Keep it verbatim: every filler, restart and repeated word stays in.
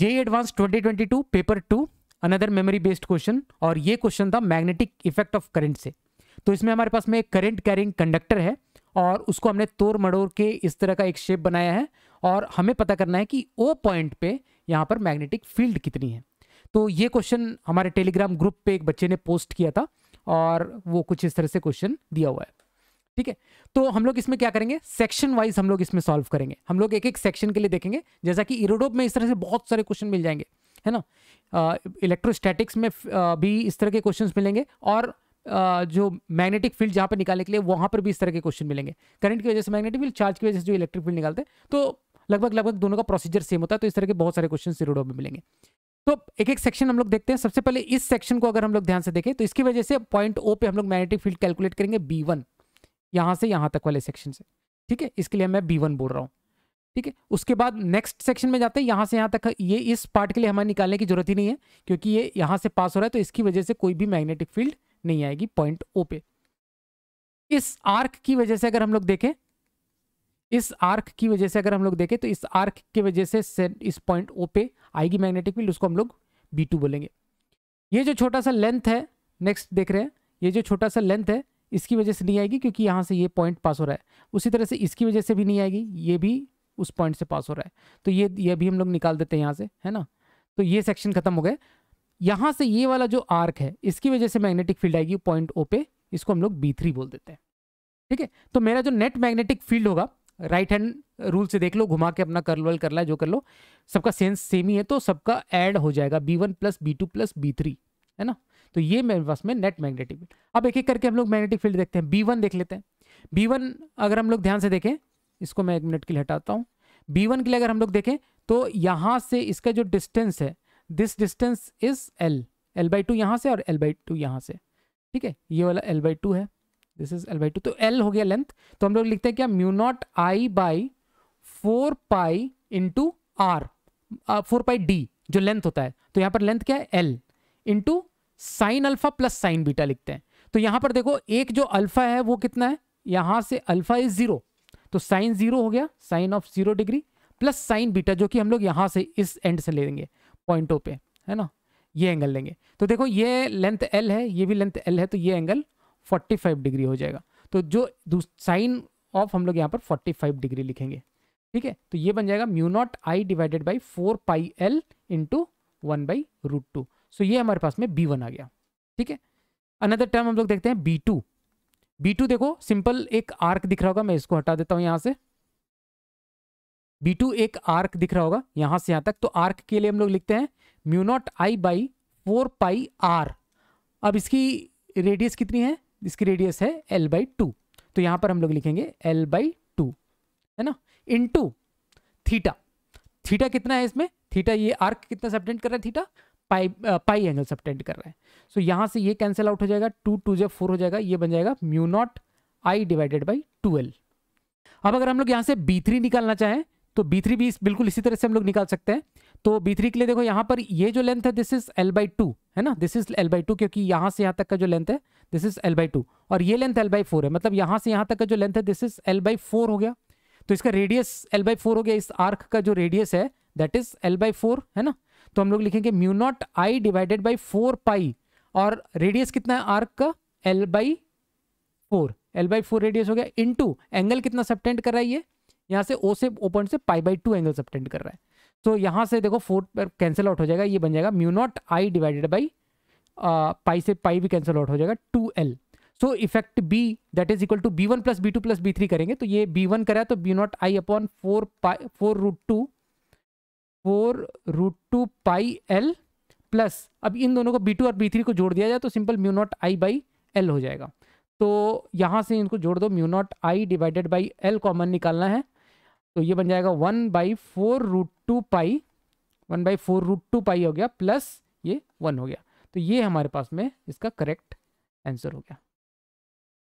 JEE advance twenty twenty two paper two another memory based question, और ये question था magnetic effect of current से। तो इसमें हमारे पास में एक करंट कैरिंग कंडक्टर है और उसको हमने तोड़ मड़ोड़ के इस तरह का एक शेप बनाया है, और हमें पता करना है कि ओ पॉइंट पे यहाँ पर मैग्नेटिक फील्ड कितनी है। तो ये क्वेश्चन हमारे टेलीग्राम ग्रुप पे एक बच्चे ने पोस्ट किया था और वो कुछ इस तरह से क्वेश्चन दिया हुआ है। ठीक है, तो हम लोग इसमें क्या करेंगे, सेक्शन वाइज हम लोग इसमें सॉल्व करेंगे। हम लोग एक एक सेक्शन के लिए देखेंगे, जैसा कि इरोडोप में इस तरह से बहुत सारे क्वेश्चन मिल जाएंगे, है ना। इलेक्ट्रोस्टैटिक्स में आ, भी इस तरह के क्वेश्चन मिलेंगे, और आ, जो मैग्नेटिक फील्ड जहाँ पर निकालने के लिए वहाँ पर भी इस तरह के क्वेश्चन मिलेंगे। करंट की वजह से मैग्नेटिक फील्ड, चार्ज की वजह से जो इलेक्ट्रिक फील्ड निकालते हैं, तो लगभग लगभग दोनों का प्रोसीजर सेम होता है। तो इस तरह के बहुत सारे क्वेश्चन इरोडोप में मिलेंगे। तो एक एक सेक्शन हम लोग देखते हैं। सबसे पहले इस सेक्शन को अगर हम लोग ध्यान से देखें तो इसकी वजह से पॉइंट ओ पे हम लोग मैग्नेटिक फील्ड कैलकुलेट करेंगे, बी वन, यहाँ से यहाँ तक वाले सेक्शन से। ठीक है, इसके लिए मैं बी वन बोल रहा हूँ। ठीक है, उसके बाद नेक्स्ट सेक्शन में जाते हैं, यहाँ से यहाँ तक। ये इस पार्ट के लिए हमें निकालने की जरूरत ही नहीं है, क्योंकि ये यहाँ से पास हो रहा है, तो इसकी वजह से कोई भी मैग्नेटिक फील्ड नहीं आएगी पॉइंट ओ पे। इस आर्क की वजह से अगर हम लोग देखें इस आर्क की वजह से अगर हम लोग देखें तो इस आर्क की वजह से इस पॉइंट ओ पे आएगी मैग्नेटिक फील्ड, उसको हम लोग बी टू बोलेंगे। ये जो छोटा सा लेंथ है, नेक्स्ट देख रहे हैं, ये जो छोटा सा लेंथ है इसकी वजह से नहीं आएगी, क्योंकि यहाँ से ये पॉइंट पास हो रहा है। उसी तरह से इसकी वजह से भी नहीं आएगी, ये भी उस पॉइंट से पास हो रहा है, तो ये ये भी हम लोग निकाल देते हैं यहाँ से, है ना। तो ये सेक्शन खत्म हो गए। यहाँ से ये वाला जो आर्क है इसकी वजह से मैग्नेटिक फील्ड आएगी पॉइंट ओ पे, इसको हम लोग बी थ्री बोल देते हैं। ठीक है, तो मेरा जो नेट मैग्नेटिक फील्ड होगा, राइट हैंड रूल से देख लो, घुमा के अपना कर्ल वर्ल कर ला, जो कर लो, सबका सेंस सेम ही है, तो सबका ऐड हो जाएगा B one plus B two plus B three, है ना। तो ये मेरे पास में नेट मैग्नेटिक फील्ड। अब एक एक करके हम लोग मैग्नेटिक फील्ड देखते हैं। बी वन देख लेते हैं। बी वन अगर हम लोग ध्यान से देखें, इसको मैं एक मिनट के लिए हटाता हूँ। बी वन के लिए अगर हम लोग देखें तो यहाँ से इसका जो डिस्टेंस है, this distance is L, L by two यहाँ से और एल बाई टू यहाँ से। ठीक है, ये वाला एल बाई टू है, this is L by two, तो एल हो गया लेंथ। तो हम लोग लिखते हैं क्या, mu naught I by four pi into R, four pi D जो लेंथ होता है, तो यहाँ पर लेंथ क्या है, L, into sine alpha plus sine beta लिखते हैं। तो यहाँ पर देखो, एक जो अल्फा है वो कितना है, यहाँ से अल्फा इज जीरो, तो साइन जीरो हो गया, sine of zero degree, plus sine beta जो कि हम लोग यहाँ से इस एंड से ले लेंगे पॉइंटों पे, है ना, ये एंगल लेंगे। तो देखो ये लेंथ एल है, ये भी लेंथ एल है, तो ये एंगल पैंतालीस डिग्री हो जाएगा। तो जो साइन ऑफ हम लोग यहाँ पर पैंतालीस डिग्री लिखेंगे। ठीक है, तो ये बन जाएगा mu naught I divided by four pi L into one by root two. So ये हमारे पास में बी वन आ गया। ठीक है, अनदर टर्म हम लोग देखते हैं बी टू। बी टू देखो, सिंपल एक आर्क दिख रहा होगा, मैं इसको हटा देता हूँ यहाँ से। बी टू एक आर्क दिख रहा होगा यहाँ से यहाँ तक, तो आर्क के लिए हम लोग लिखते हैं mu naught I by four pi R. अब इसकी रेडियस कितनी है, इसकी रेडियस है एल बाई टू, तो यहाँ पर हम लोग लिखेंगे एल बाई टू, है ना, इंटू थीटा। थीटा कितना है इसमें, थीटा ये आर्क कितना सबटेंड कर रहा है, theta pi pi angle subtend कर रहा है। सो so, यहाँ से ये कैंसिल आउट हो जाएगा, टू टू जब फोर हो जाएगा, ये बन जाएगा mu naught I divided by two L. अब अगर हम लोग यहाँ से बी थ्री निकालना चाहें तो बी थ्री भी बिल्कुल इसी तरह से हम लोग निकाल सकते हैं। तो बी थ्री के लिए देखो, यहाँ पर ये जो लेंथ है this is L by two, है ना, this is L by two, क्योंकि यहाँ से यहाँ तक का जो लेंथ है this is L by two, और ये लेंथ एल बाई फोर है, मतलब यहाँ से यहाँ तक का जो लेंथ है this is L by four हो गया। तो इसका रेडियस एल बाई फोर हो गया, इस आर्क का जो रेडियस है that is L by four, है ना। तो हम लोग लिखेंगे mu naught I divided by four pi, और रेडियस कितना है आर्क का, L by four, L by four radius हो गया, इंटू एंगल कितना सबटेंड कर रहा है, ये यहाँ से ओ से ओ पॉइंट से pi by two angle subtend कर रहा है। तो यहाँ से देखो फोर पर कैंसिल आउट हो जाएगा, ये बन जाएगा mu naught I divided by pi, से पाई भी कैंसिल आउट हो जाएगा, two L. So effect B that is equal to B one plus B two plus B three करेंगे, तो ये बी वन करा तो B naught I upon four pi four root two four root two pi L plus, अब इन दोनों को B two और बी थ्री को जोड़ दिया जाए तो simple mu naught I by L हो जाएगा। तो यहाँ से इनको जोड़ दो, mu naught I divided by L common निकालना है, तो ये बन जाएगा one by four root two pi, one by four root two pi हो गया, प्लस ये वन हो गया। तो ये हमारे पास में इसका करेक्ट आंसर हो गया।